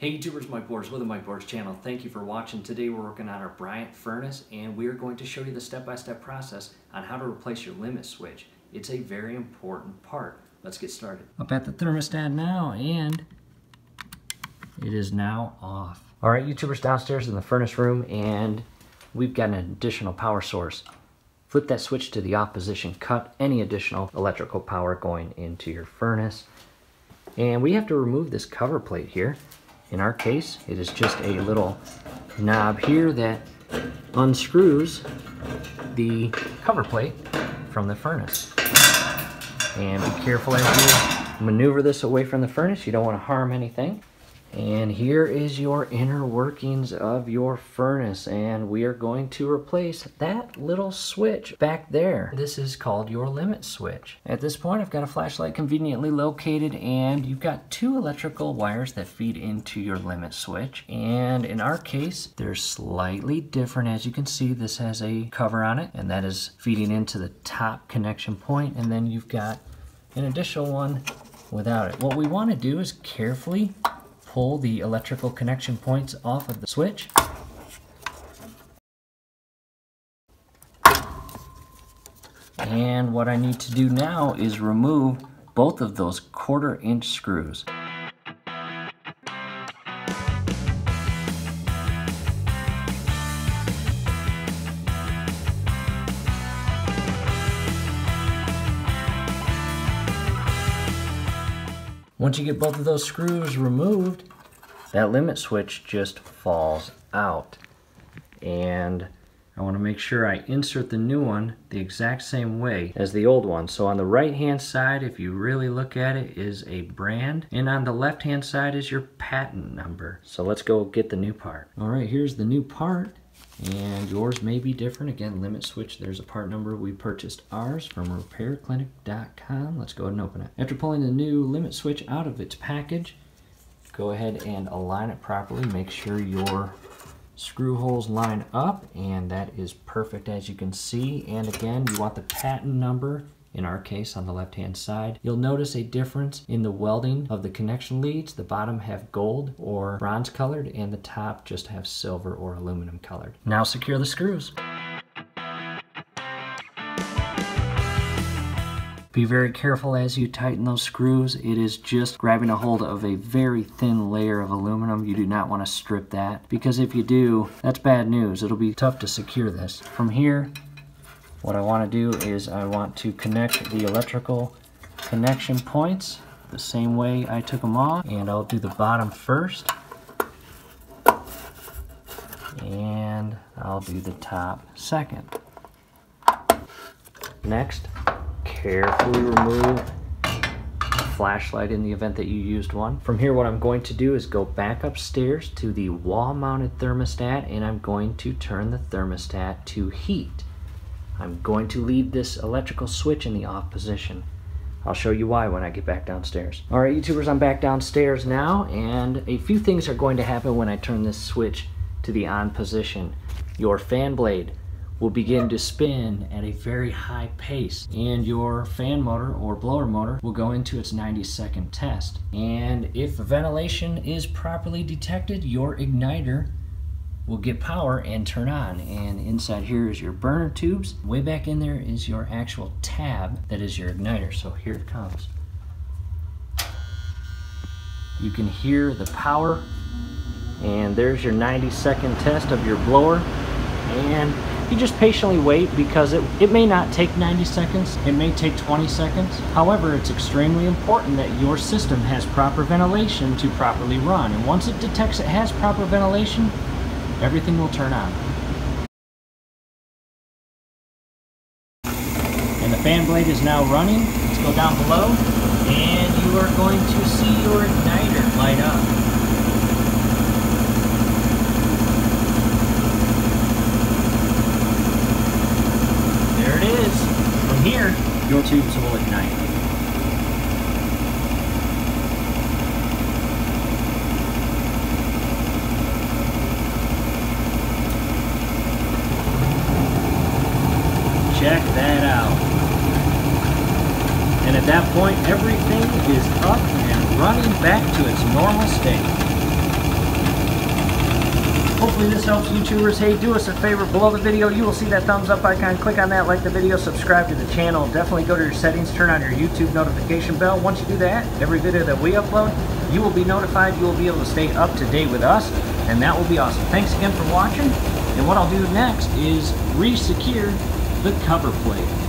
Hey YouTubers, Mike Borders with the Mike Borders channel. Thank you for watching. Today we're working on our Bryant furnace and we're going to show you the step-by-step process on how to replace your limit switch. It's a very important part. Let's get started. Up at the thermostat now and it is now off. All right YouTubers, downstairs in the furnace room and we've got an additional power source. Flip that switch to the off position, cut any additional electrical power going into your furnace. And we have to remove this cover plate here. In our case, it is just a little knob here that unscrews the cover plate from the furnace. And be careful as you maneuver this away from the furnace. You don't want to harm anything. And here is your inner workings of your furnace. And we are going to replace that little switch back there. This is called your limit switch. At this point, I've got a flashlight conveniently located and you've got two electrical wires that feed into your limit switch. And in our case, they're slightly different. As you can see, this has a cover on it and that is feeding into the top connection point. And then you've got an additional one without it. What we want to do is carefully pull the electrical connection points off of the switch. And what I need to do now is remove both of those 1/4-inch screws. Once you get both of those screws removed, that limit switch just falls out. And I want to make sure I insert the new one the exact same way as the old one. So on the right-hand side, if you really look at it, is a brand. And on the left-hand side is your patent number. So let's go get the new part. All right, here's the new part. And yours may be different. Again, limit switch, there's a part number. We purchased ours from repairclinic.com. Let's go ahead and open it. After pulling the new limit switch out of its package, go ahead and align it properly. Make sure your screw holes line up, and that is perfect as you can see. And again, you want the patent number, in our case on the left-hand side. You'll notice a difference in the welding of the connection leads. The bottom have gold or bronze colored and the top just have silver or aluminum colored. Now secure the screws. Be very careful as you tighten those screws. It is just grabbing a hold of a very thin layer of aluminum. You do not want to strip that because if you do, that's bad news. It'll be tough to secure this. From here, what I want to do is I want to connect the electrical connection points the same way I took them off, and I'll do the bottom first and I'll do the top second. Next, carefully remove the flashlight in the event that you used one. From here, what I'm going to do is go back upstairs to the wall mounted thermostat and I'm going to turn the thermostat to heat. I'm going to leave this electrical switch in the off position. I'll show you why when I get back downstairs. All right, YouTubers, I'm back downstairs now, and a few things are going to happen when I turn this switch to the on position. Your fan blade will begin to spin at a very high pace, and your fan motor or blower motor will go into its 90-second test. And if ventilation is properly detected, your igniter will get power and turn on. And inside here is your burner tubes. Way back in there is your actual tab that is your igniter. So here it comes. You can hear the power and there's your 90-second test of your blower. And you just patiently wait because it may not take 90 seconds. It may take 20 seconds. However, it's extremely important that your system has proper ventilation to properly run. And once it detects it has proper ventilation, everything will turn on. And the fan blade is now running. Let's go down below and you are going to see your igniter light up. There it is. From here, your tubes will ignite. Check that out. And at that point, everything is up and running back to its normal state. Hopefully this helps, YouTubers. Hey, do us a favor. Below the video, you will see that thumbs up icon. Click on that, like the video, subscribe to the channel. Definitely go to your settings, turn on your YouTube notification bell. Once you do that, every video that we upload, you will be notified. You will be able to stay up to date with us, and that will be awesome. Thanks again for watching. And what I'll do next is re-secure the cover plate.